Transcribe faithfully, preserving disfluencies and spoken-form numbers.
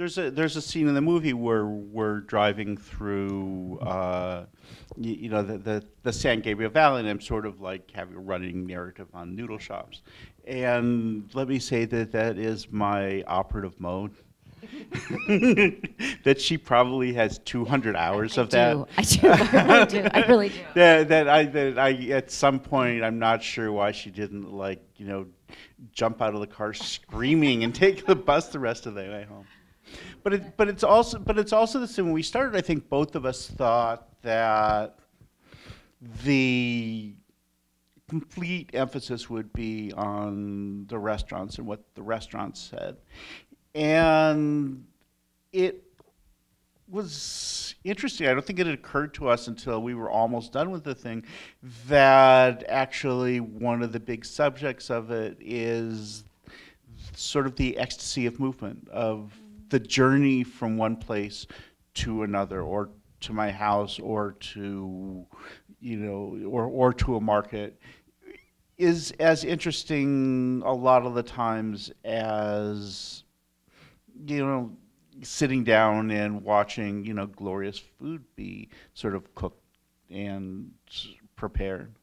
There's a there's a scene in the movie where we're driving through, uh, you, you know, the, the the San Gabriel Valley, and I'm sort of like having a running narrative on noodle shops, and let me say that that is my operative mode. That she probably has two hundred hours I of do. that. I do. I really do. I really do. that, that I that I at some point I'm not sure why she didn't like you know jump out of the car screaming and take the bus the rest of the way home. But it, but it's also but it's also the same. When we started, I think both of us thought that the complete emphasis would be on the restaurants and what the restaurants said, and it was interesting. I don't think it had occurred to us until we were almost done with the thing that actually one of the big subjects of it is sort of the ecstasy of movement, of the journey from one place to another, or to my house, or to, you know, or, or to a market, is as interesting a lot of the times as, you know, sitting down and watching, you know, glorious food be sort of cooked and prepared.